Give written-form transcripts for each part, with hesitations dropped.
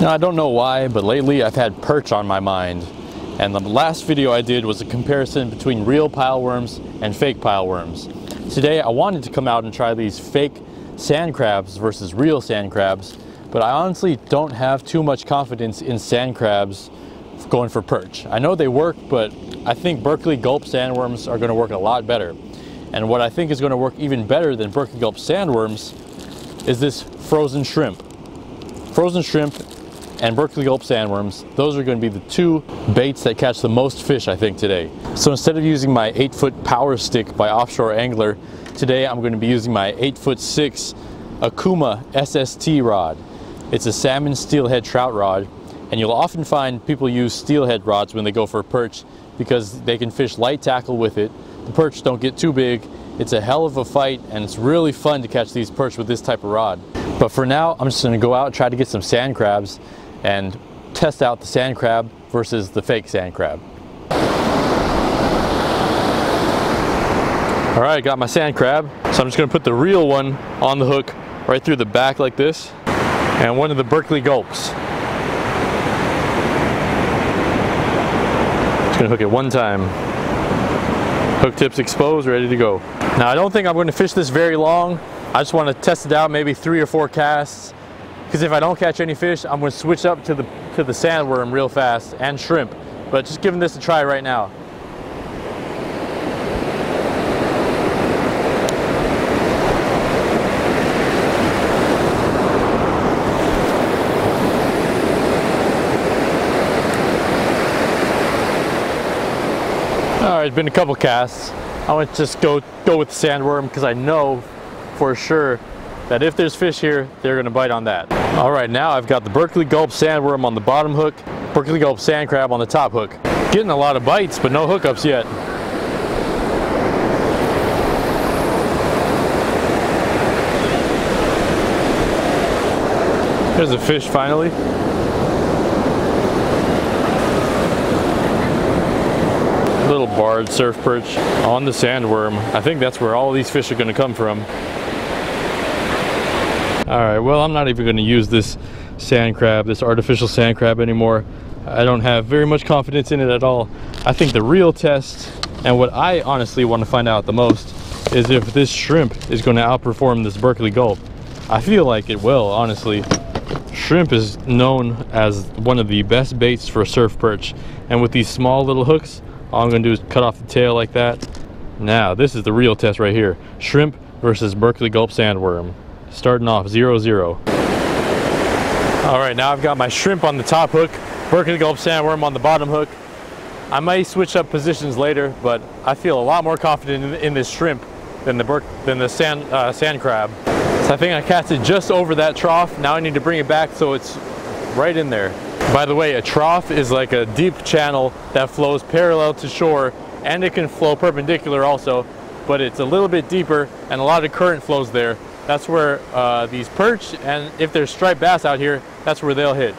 Now, I don't know why, but lately I've had perch on my mind. And the last video I did was a comparison between real pile worms and fake pile worms. Today I wanted to come out and try these fake sand crabs versus real sand crabs, but I honestly don't have too much confidence in sand crabs going for perch. I know they work, but I think Berkley Gulp sandworms are going to work a lot better. And what I think is going to work even better than Berkley Gulp sandworms is this frozen shrimp. Frozen shrimp and Berkley Gulp sandworms, those are going to be the two baits that catch the most fish, I think, today. So instead of using my 8-foot Power Stick by Offshore Angler, today I'm going to be using my 8'6" Okuma SST rod. It's a salmon steelhead trout rod, and you'll often find people use steelhead rods when they go for a perch because they can fish light tackle with it. The perch don't get too big. It's a hell of a fight, and it's really fun to catch these perch with this type of rod. But for now, I'm just going to go out and try to get some sand crabs and test out the sand crab versus the fake sand crab. All right, got my sand crab. So I'm just going to put the real one on the hook right through the back like this, and one of the Berkley Gulps. Just going to hook it one time. Hook tips exposed, ready to go. Now I don't think I'm going to fish this very long. I just want to test it out, maybe 3 or 4 casts, because if I don't catch any fish, I'm going to switch up to the sandworm real fast and shrimp. But just giving this a try right now. All right, been a couple casts. I want to just go with the sandworm because I know for sure that if there's fish here, they're gonna bite on that. All right, now I've got the Berkley Gulp sandworm on the bottom hook, Berkley Gulp sand crab on the top hook. Getting a lot of bites, but no hookups yet. There's a fish finally. Little barred surf perch on the sandworm. I think that's where all these fish are going to come from. All right, well, I'm not even going to use this sand crab, this artificial sand crab anymore. I don't have very much confidence in it at all. I think the real test, and what I honestly want to find out the most, is if this shrimp is going to outperform this Berkley Gulp. I feel like it will, honestly. Shrimp is known as one of the best baits for surf perch, and with these small little hooks, all I'm going to do is cut off the tail like that. Now, this is the real test right here. Shrimp versus Berkley Gulp sandworm. Starting off 0-0. All right, now I've got my shrimp on the top hook, Berkley Gulp sandworm on the bottom hook. I may switch up positions later, but I feel a lot more confident in this shrimp than the sand crab. So I think I cast it just over that trough. Now I need to bring it back so it's right in there. By the way, a trough is like a deep channel that flows parallel to shore, and it can flow perpendicular also, but it's a little bit deeper and a lot of current flows there. That's where these perch, and if there's striped bass out here, that's where they'll hit.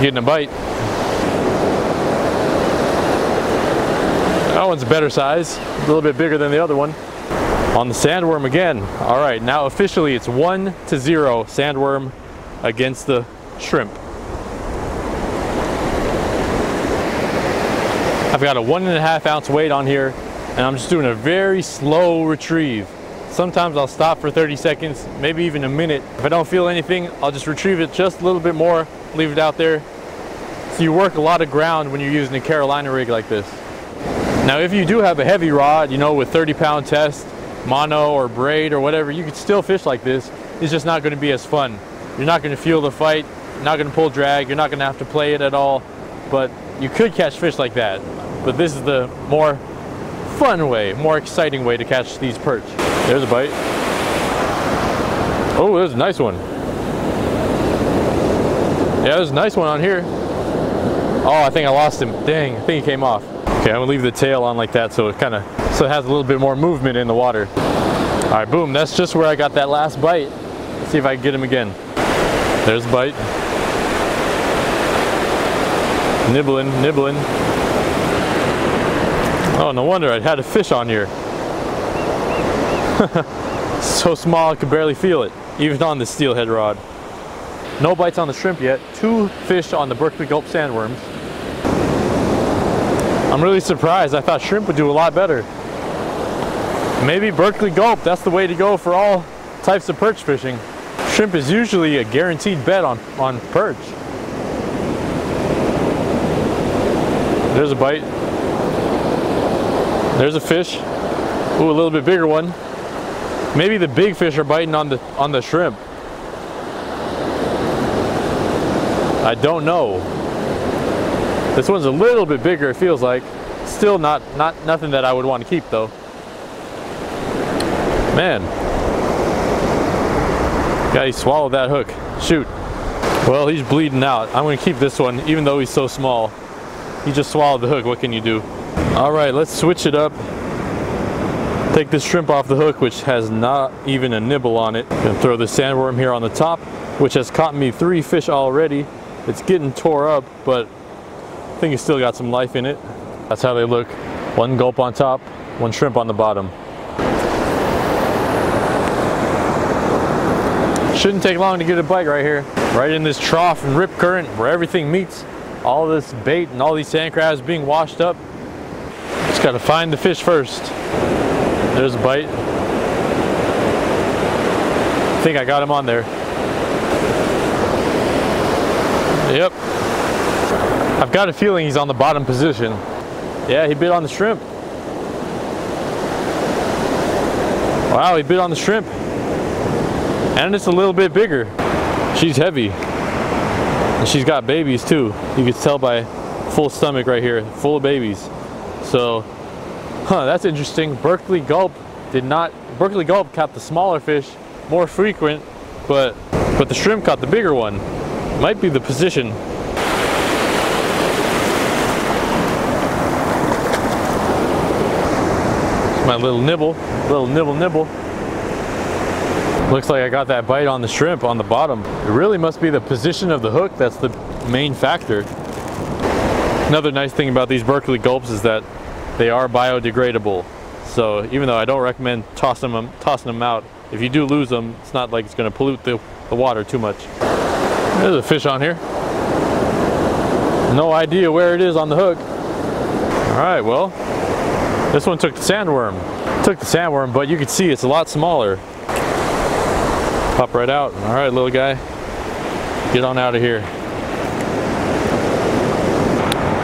Getting a bite. That one's a better size, a little bit bigger than the other one. On the sandworm again. All right, now officially it's 1-0 sandworm against the shrimp. I've got a 1.5 ounce weight on here, and I'm just doing a very slow retrieve. Sometimes I'll stop for 30 seconds, maybe even a minute. If I don't feel anything, I'll just retrieve it just a little bit more, leave it out there. So you work a lot of ground when you're using a Carolina rig like this. Now, if you do have a heavy rod, you know, with 30-pound test, mono or braid or whatever, you could still fish like this. It's just not going to be as fun. You're not going to feel the fight. You're not going to pull drag, you're not going to have to play it at all, but you could catch fish like that. But this is the more fun way, more exciting way to catch these perch. There's a bite. Oh, there's a nice one. Yeah, there's a nice one on here. Oh, I think I lost him. Dang, I think he came off. Okay, I'm going to leave the tail on like that so it kind of has a little bit more movement in the water. All right, boom, that's just where I got that last bite. Let's see if I can get him again. There's a bite. Nibbling, nibbling. Oh, no wonder I had a fish on here. So small I could barely feel it, even on the steelhead rod. No bites on the shrimp yet. 2 fish on the Berkley Gulp sandworms. I'm really surprised. I thought shrimp would do a lot better. Maybe Berkley Gulp, that's the way to go for all types of perch fishing. Shrimp is usually a guaranteed bet on perch. There's a bite. There's a fish. Ooh, a little bit bigger one. Maybe the big fish are biting on the shrimp. I don't know. This one's a little bit bigger, it feels like. Still nothing that I would want to keep though. Man. Yeah, he swallowed that hook. Shoot. Well, he's bleeding out. I'm gonna keep this one, even though he's so small. He just swallowed the hook, what can you do? All right, let's switch it up. Take this shrimp off the hook, which has not even a nibble on it. Gonna throw the sandworm here on the top, which has caught me 3 fish already. It's getting tore up, but I think it's still got some life in it. That's how they look. 1 gulp on top, 1 shrimp on the bottom. Shouldn't take long to get a bite right here. Right in this trough and rip current where everything meets. All this bait and all these sand crabs being washed up. Just gotta find the fish first. There's a bite. I think I got him on there. Yep. I've got a feeling he's on the bottom position. Yeah, he bit on the shrimp. Wow, he bit on the shrimp. And it's a little bit bigger. She's heavy. And she's got babies too. You can tell by full stomach right here, full of babies. So, that's interesting. Berkley Gulp caught the smaller fish, more frequent, but the shrimp caught the bigger one. Might be the position. My little nibble. Looks like I got that bite on the shrimp on the bottom. It really must be the position of the hook that's the main factor. Another nice thing about these Berkley Gulps is that they are biodegradable. So even though I don't recommend tossing them out, if you do lose them, it's not like it's gonna pollute the water too much. There's a fish on here. No idea where it is on the hook. All right, well, this one took the sandworm. Took the sandworm, but you can see it's a lot smaller. Pop right out. All right, little guy, get on out of here.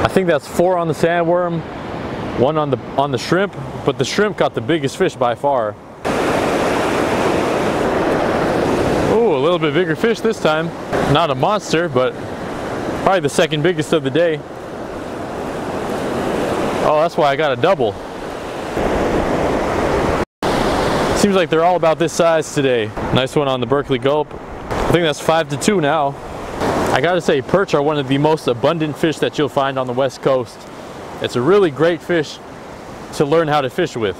I think that's 4 on the sandworm, 1 on the shrimp, but the shrimp got the biggest fish by far. Oh, a little bit bigger fish this time. Not a monster, but probably the 2nd biggest of the day. Oh, that's why I got a double. Seems like they're all about this size today. Nice one on the Berkley Gulp. I think that's 5-2 now. I gotta say, perch are one of the most abundant fish that you'll find on the West Coast. It's a really great fish to learn how to fish with.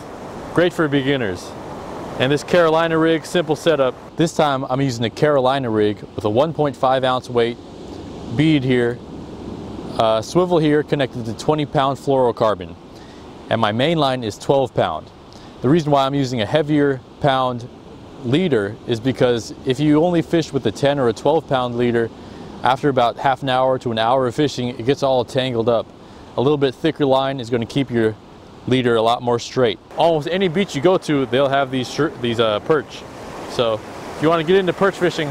Great for beginners. And this Carolina rig, simple setup. This time I'm using a Carolina rig with a 1.5 ounce weight, bead here, swivel here connected to 20 pound fluorocarbon. And my main line is 12 pound. The reason why I'm using a heavier pound leader is because if you only fish with a 10 or a 12 pound leader, after about half an hour to an hour of fishing, it gets all tangled up. A little bit thicker line is going to keep your leader a lot more straight. Almost any beach you go to, they'll have these perch. So if you want to get into perch fishing,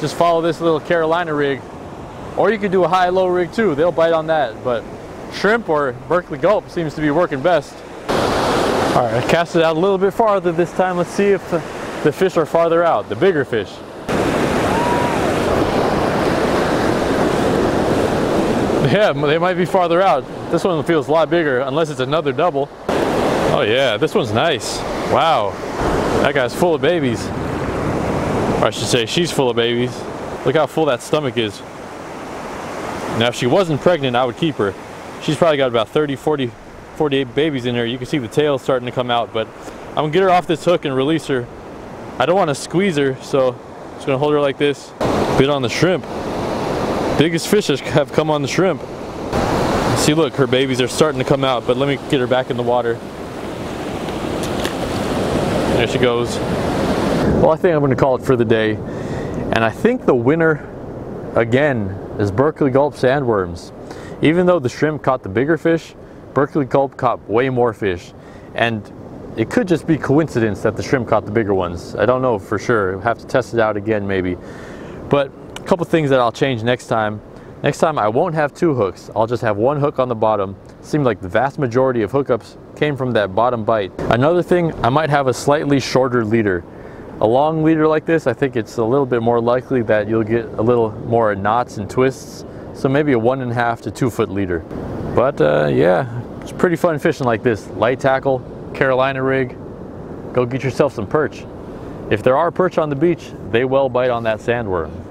just follow this little Carolina rig, or you could do a high-low rig too. They'll bite on that, but shrimp or Berkley Gulp seems to be working best. All right, I cast it out a little bit farther this time. Let's see if the fish are farther out, the bigger fish. Yeah, they might be farther out. This one feels a lot bigger, unless it's another double. Oh yeah, this one's nice. Wow, that guy's full of babies. Or I should say she's full of babies. Look how full that stomach is. Now, if she wasn't pregnant, I would keep her. She's probably got about 40, 48 babies in here. You can see the tail starting to come out, but I'm gonna get her off this hook and release her. I don't want to squeeze her, so I'm just gonna hold her like this. Bit on the shrimp. Biggest fish have come on the shrimp. See, look, her babies are starting to come out, but let me get her back in the water. There she goes. Well, I think I'm gonna call it for the day, and I think the winner again is Berkley Gulp sandworms. Even though the shrimp caught the bigger fish, Berkley Gulp caught way more fish, and it could just be coincidence that the shrimp caught the bigger ones. I don't know for sure. We'll have to test it out again maybe. But a couple things that I'll change next time. Next time I won't have two hooks. I'll just have one hook on the bottom. It seemed like the vast majority of hookups came from that bottom bite. Another thing, I might have a slightly shorter leader. A long leader like this, I think it's a little bit more likely that you'll get a little more knots and twists. So maybe a 1.5 to 2 foot leader. But yeah, it's pretty fun fishing like this. Light tackle, Carolina rig, go get yourself some perch. If there are perch on the beach, they will bite on that sandworm.